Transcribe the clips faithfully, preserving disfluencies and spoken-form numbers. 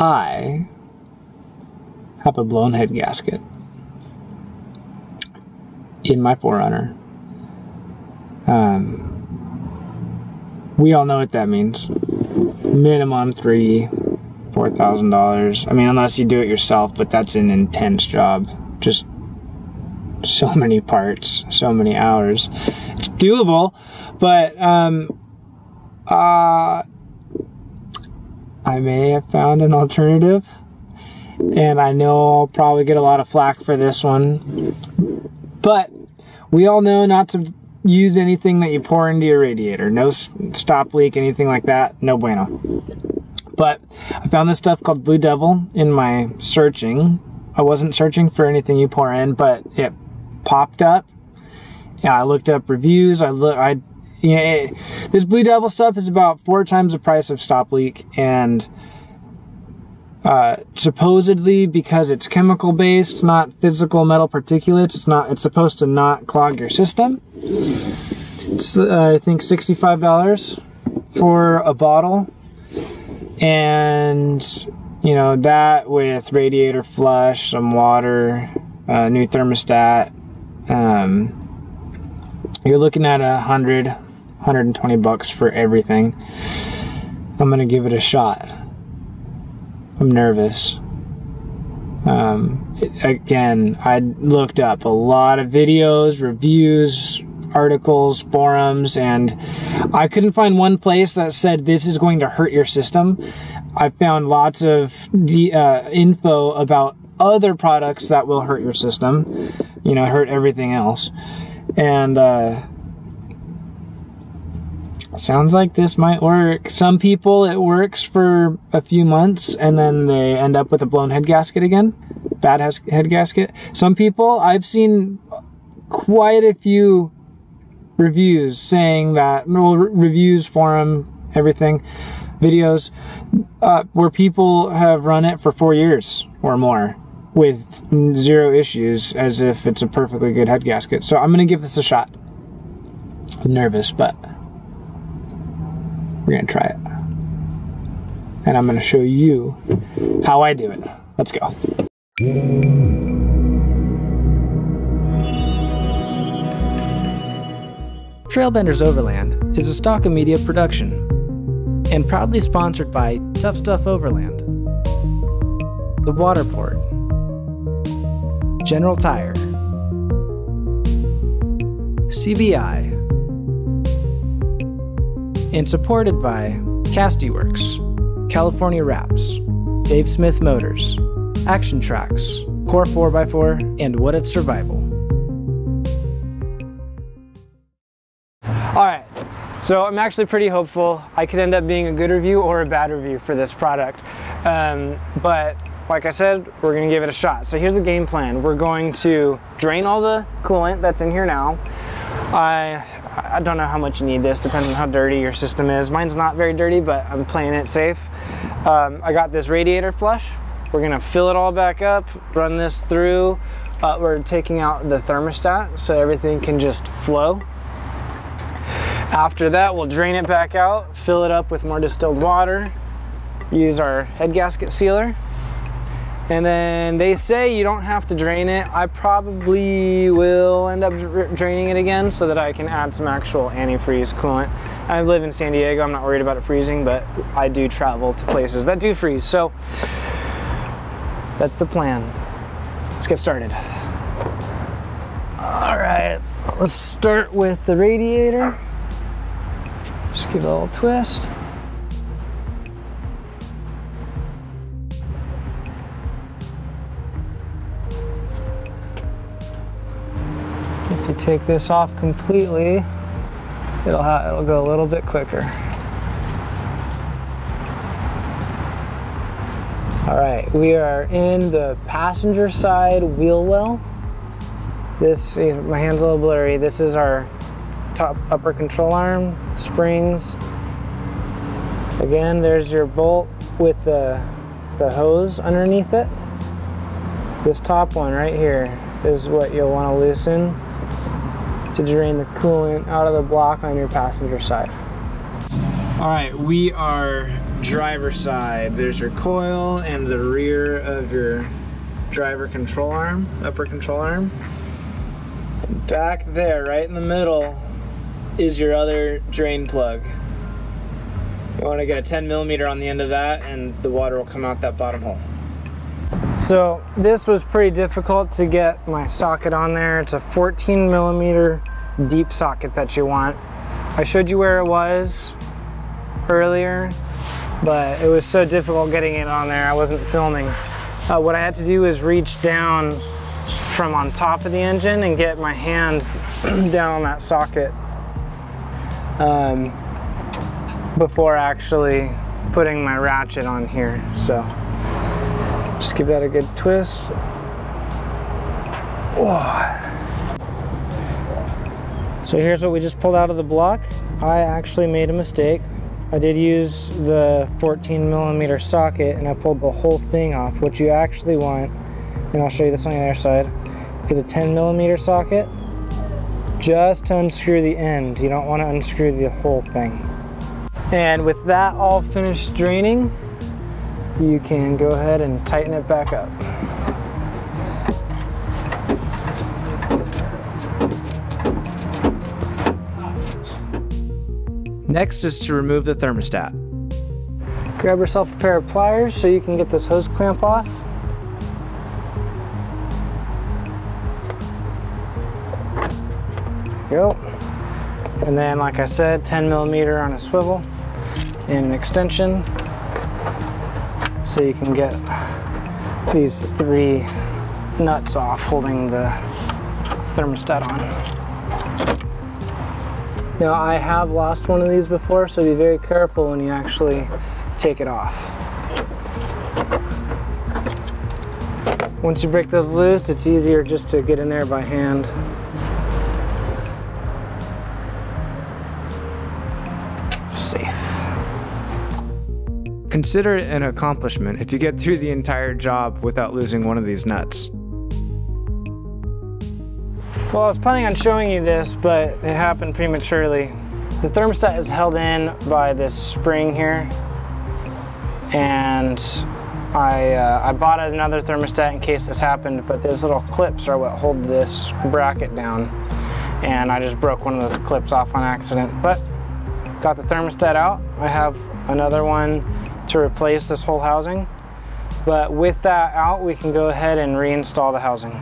I have a blown head gasket in my four runner. Um, we all know what that means. Minimum three, four thousand dollars. I mean, unless you do it yourself, but that's an intense job. Just so many parts, so many hours. It's doable, but um, uh, I may have found an alternative, and I know I'll probably get a lot of flack for this one. But we all know not to use anything that you pour into your radiator. No stop leak, anything like that. No bueno. But I found this stuff called Blue Devil in my searching. I wasn't searching for anything you pour in, but it popped up. Yeah, I looked up reviews. I look. I yeah. It, this Blue Devil stuff is about four times the price of stop leak, and uh, supposedly because it's chemical based, not physical metal particulates, it's not. It's supposed to not clog your system. It's uh, I think sixty-five dollars for a bottle, and you know, that with radiator flush, some water, a new thermostat, um, you're looking at a hundred, one hundred twenty bucks for everything. I'm gonna give it a shot. I'm nervous. Um, it, again, I looked up a lot of videos, reviews, articles, forums, and I couldn't find one place that said this is going to hurt your system. I found lots of de uh, info about other products that will hurt your system, you know, hurt everything else. And uh, sounds like this might work. Some people it works for a few months and then they end up with a blown head gasket again, bad head gasket. Some people, I've seen quite a few reviews saying that, well, reviews, forum, everything, videos, uh, where people have run it for four years or more with zero issues, as if it's a perfectly good head gasket. So I'm gonna give this a shot. I'm nervous, but we're gonna try it. And I'm gonna show you how I do it. Let's go. Trailbenders Overland is a Stock and Media production, and proudly sponsored by Tough Stuff Overland, The Waterport, General Tire, C B I, and supported by Casteworks, California Wraps, Dave Smith Motors, Action Tracks, Core four by four, and What It's Survival. All right. So I'm actually pretty hopeful I could end up being a good review or a bad review for this product. Um, but like I said, we're gonna give it a shot. So here's the game plan. We're going to drain all the coolant that's in here now. I, I don't know how much you need this, depends on how dirty your system is. Mine's not very dirty, but I'm playing it safe. Um, I got this radiator flush. We're gonna fill it all back up, run this through. Uh, we're taking out the thermostat so everything can just flow. After that, we'll drain it back out, fill it up with more distilled water, use our head gasket sealer, and then they say you don't have to drain it. I probably will end up draining it again so that I can add some actual antifreeze coolant. I live in San Diego, I'm not worried about it freezing, but I do travel to places that do freeze, so that's the plan. Let's get started. All right, let's start with the radiator. Just give it a little twist. If you take this off completely, it'll ha it'll go a little bit quicker. All right, we are in the passenger side wheel well. This, my hand's a little blurry. This is our top upper control arm, springs. Again, there's your bolt with the, the hose underneath it. This top one right here is what you'll want to loosen to drain the coolant out of the block on your passenger side. All right, we are driver side. There's your coil and the rear of your driver control arm, upper control arm. Back there, right in the middle, is your other drain plug. You want to get a ten millimeter on the end of that, and the water will come out that bottom hole. So this was pretty difficult to get my socket on there. It's a fourteen millimeter deep socket that you want. I showed you where it was earlier, but it was so difficult getting it on there, I wasn't filming. Uh, what I had to do is reach down from on top of the engine and get my hand down on that socket um, before actually putting my ratchet on here. So just give that a good twist. Whoa. So here's what we just pulled out of the block. I actually made a mistake. I did use the fourteen millimeter socket and I pulled the whole thing off. What you actually want, and I'll show you this on the other side, is a ten millimeter socket. Just to unscrew the end. You don't want to unscrew the whole thing. And with that all finished draining, you can go ahead and tighten it back up. Next is to remove the thermostat. Grab yourself a pair of pliers so you can get this hose clamp off. There you go. And then, like I said, ten millimeter on a swivel and an extension so you can get these three nuts off holding the thermostat on. Now, I have lost one of these before, so be very careful when you actually take it off. Once you break those loose, it's easier just to get in there by hand. Safe. Consider it an accomplishment if you get through the entire job without losing one of these nuts. Well, I was planning on showing you this, but it happened prematurely. The thermostat is held in by this spring here, and I, uh, I bought another thermostat in case this happened, but those little clips are what hold this bracket down, and I just broke one of those clips off on accident, but got the thermostat out. I have another one to replace this whole housing, but with that out, we can go ahead and reinstall the housing.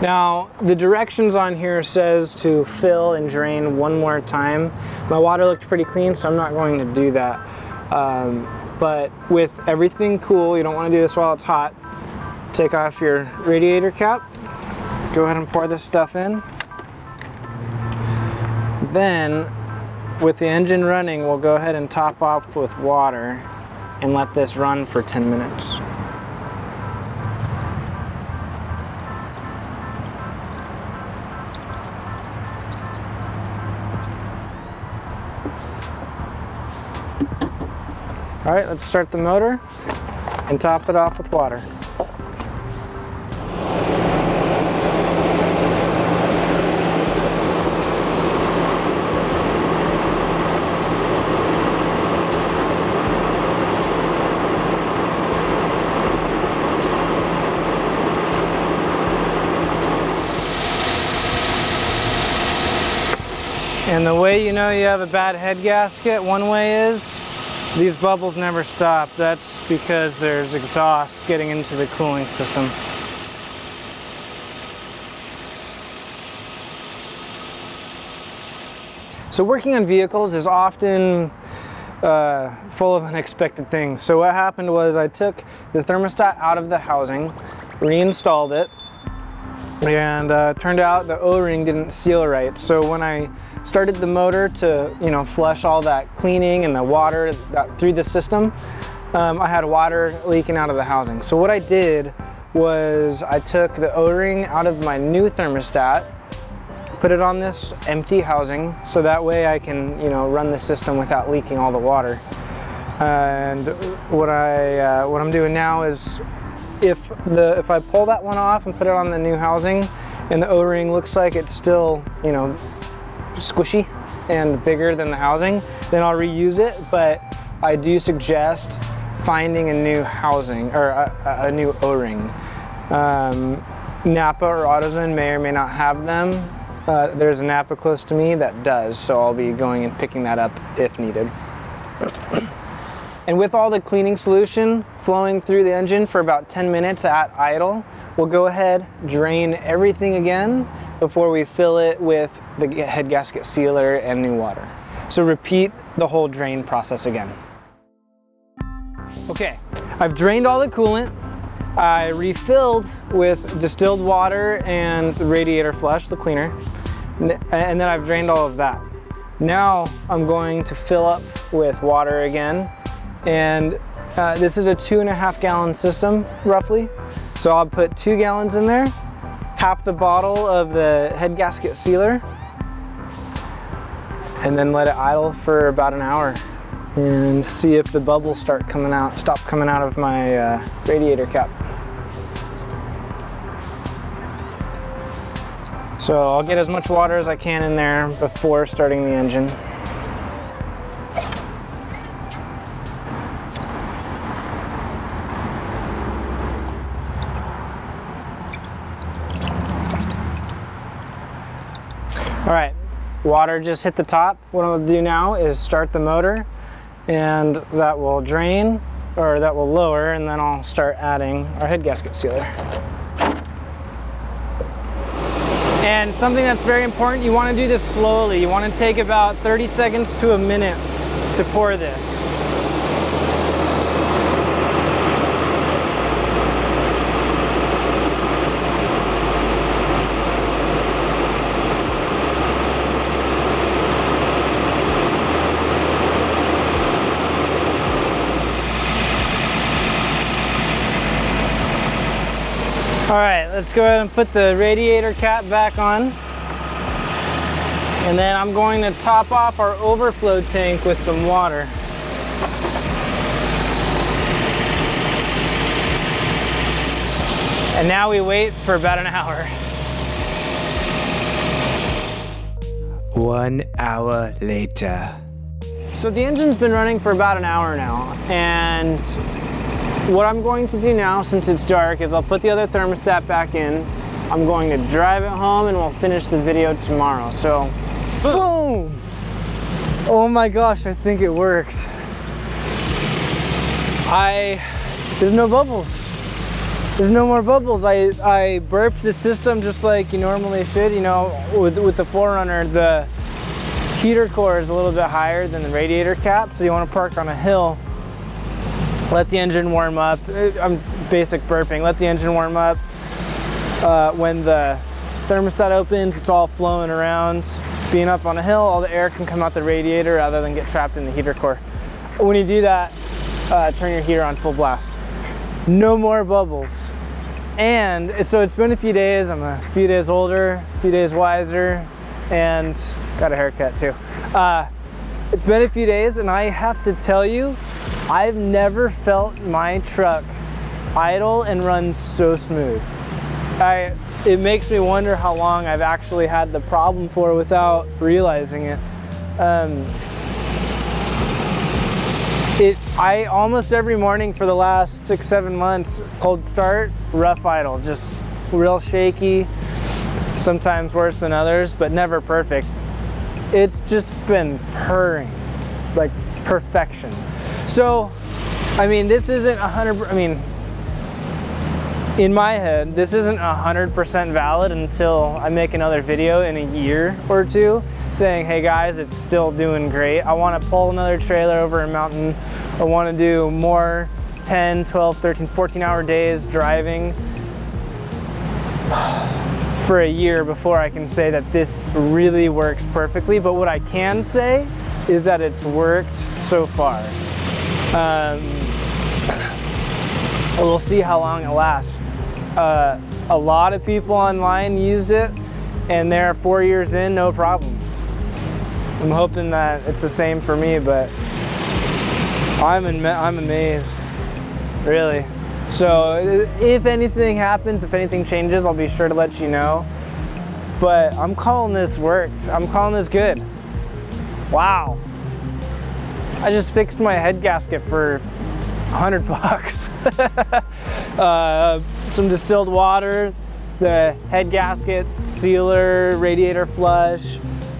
Now, the directions on here says to fill and drain one more time. My water looked pretty clean, so I'm not going to do that. Um, but with everything cool, you don't want to do this while it's hot. Take off your radiator cap. Go ahead and pour this stuff in. Then, with the engine running, we'll go ahead and top off with water and let this run for ten minutes. All right, let's start the motor and top it off with water. And the way you know you have a bad head gasket, one way is these bubbles never stop. That's because there's exhaust getting into the cooling system. So working on vehicles is often uh, full of unexpected things. So what happened was I took the thermostat out of the housing, reinstalled it, and uh, turned out the O-ring didn't seal right. So when I started the motor to, you know, flush all that cleaning and the water that through the system, um, I had water leaking out of the housing. So what I did was I took the O-ring out of my new thermostat, put it on this empty housing, so that way I can, you know, run the system without leaking all the water. And what I uh, what I'm doing now is, if the if I pull that one off and put it on the new housing, and the O-ring looks like it's still, you know, squishy, and bigger than the housing, then I'll reuse it, but I do suggest finding a new housing or a, a new O-ring. Um, Napa or AutoZone may or may not have them. Uh, there's a Napa close to me that does, so I'll be going and picking that up if needed. And with all the cleaning solution flowing through the engine for about ten minutes at idle, we'll go ahead, drain everything again before we fill it with the head gasket sealer and new water. So repeat the whole drain process again. Okay, I've drained all the coolant. I refilled with distilled water and the radiator flush, the cleaner, and then I've drained all of that. Now I'm going to fill up with water again, and uh, this is a two and a half gallon system roughly, so I'll put two gallons in there, half the bottle of the head gasket sealer, and then let it idle for about an hour and see if the bubbles start coming out, stop coming out of my uh, radiator cap. So I'll get as much water as I can in there before starting the engine. All right, water just hit the top. What I'll do now is start the motor, and that will drain, or that will lower, and then I'll start adding our head gasket sealer. And something that's very important, you want to do this slowly. You want to take about thirty seconds to a minute to pour this. All right, let's go ahead and put the radiator cap back on. And then I'm going to top off our overflow tank with some water. And now we wait for about an hour. One hour later. So the engine's been running for about an hour now, and what I'm going to do now, since it's dark, is I'll put the other thermostat back in. I'm going to drive it home and we'll finish the video tomorrow. So, boom! Oh my gosh, I think it worked. I, there's no bubbles. There's no more bubbles. I, I burped the system just like you normally should. You know, with, with the four runner, the heater core is a little bit higher than the radiator cap, so you want to park on a hill. Let the engine warm up. I'm basic burping. Let the engine warm up. Uh, when the thermostat opens, it's all flowing around. Being up on a hill, all the air can come out the radiator rather than get trapped in the heater core. When you do that, uh, turn your heater on full blast. No more bubbles. And so it's been a few days. I'm a few days older, a few days wiser, and got a haircut too. Uh, it's been a few days, and I have to tell you, I've never felt my truck idle and run so smooth. I, it makes me wonder how long I've actually had the problem for without realizing it. Um, it. I almost every morning for the last six, seven months, cold start, rough idle, just real shaky, sometimes worse than others, but never perfect. It's just been purring, like perfection. So, I mean, this isn't one hundred percent, I mean, in my head, this isn't one hundred percent valid until I make another video in a year or two saying, hey guys, it's still doing great. I want to pull another trailer over a mountain. I want to do more ten, twelve, thirteen, fourteen hour days driving for a year before I can say that this really works perfectly. But what I can say is that it's worked so far. Um, we'll see how long it lasts. Uh, a lot of people online used it, and they're four years in, no problems. I'm hoping that it's the same for me, but I'm am I'm amazed, really. So if anything happens, if anything changes, I'll be sure to let you know. But I'm calling this worked. I'm calling this good. Wow. I just fixed my head gasket for a hundred bucks. uh, some distilled water, the head gasket, sealer, radiator flush,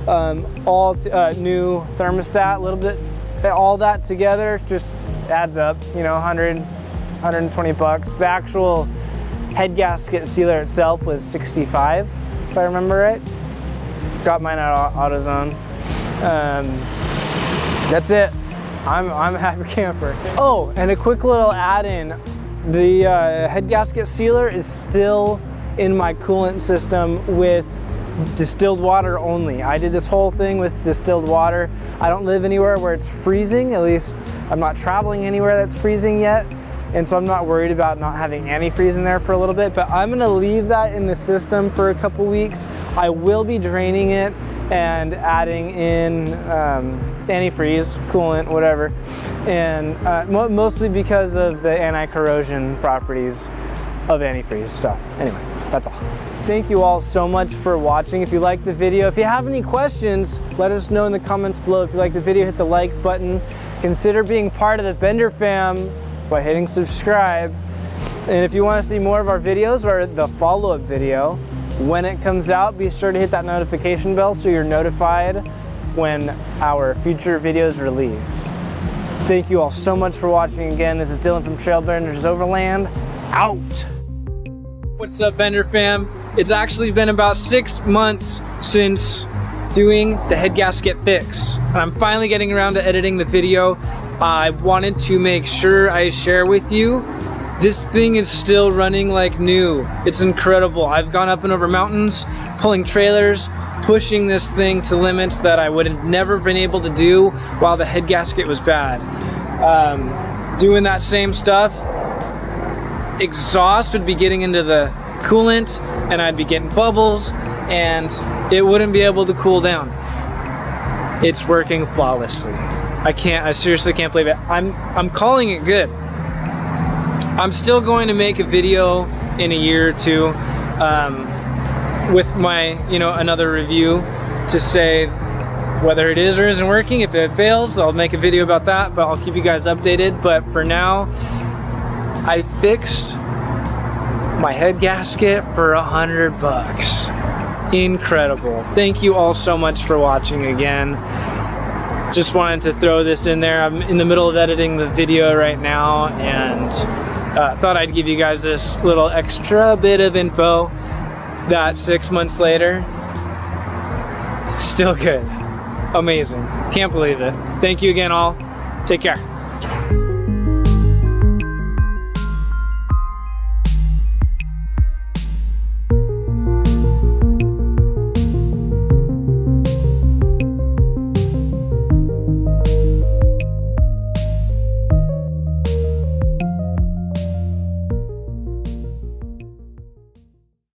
um, all t uh, new thermostat, a little bit, all that together just adds up, you know, a hundred, a hundred twenty bucks. The actual head gasket sealer itself was sixty-five, if I remember right. Got mine at AutoZone. Um, that's it. I'm, I'm a happy camper. Oh, and a quick little add-in. The uh, head gasket sealer is still in my coolant system with distilled water only. I did this whole thing with distilled water. I don't live anywhere where it's freezing, at least I'm not traveling anywhere that's freezing yet. And so I'm not worried about not having antifreeze in there for a little bit, but I'm gonna leave that in the system for a couple weeks. I will be draining it and adding in um, antifreeze, coolant, whatever. And uh, mo mostly because of the anti-corrosion properties of antifreeze. So anyway, that's all. Thank you all so much for watching. If you liked the video, if you have any questions, let us know in the comments below. If you like the video, hit the like button. Consider being part of the Bender fam by hitting subscribe. And if you want to see more of our videos or the follow-up video, when it comes out, be sure to hit that notification bell so you're notified when our future videos release. Thank you all so much for watching again. This is Dylan from Trailbenders Overland, out. What's up, Bender fam? It's actually been about six months since doing the head gasket fix, and I'm finally getting around to editing the video. I wanted to make sure I share with you, this thing is still running like new. It's incredible. I've gone up and over mountains, pulling trailers, pushing this thing to limits that I would have never been able to do while the head gasket was bad. Um, doing that same stuff, exhaust would be getting into the coolant and I'd be getting bubbles and it wouldn't be able to cool down. It's working flawlessly. I can't, I seriously can't believe it. I'm, I'm calling it good. I'm still going to make a video in a year or two um, with my, you know, another review to say whether it is or isn't working. If it fails, I'll make a video about that, but I'll keep you guys updated. But for now, I fixed my head gasket for a hundred bucks. Incredible. Thank you all so much for watching again. Just wanted to throw this in there. I'm in the middle of editing the video right now and uh, thought I'd give you guys this little extra bit of info that six months later, it's still good. Amazing. Can't believe it. Thank you again all. Take care.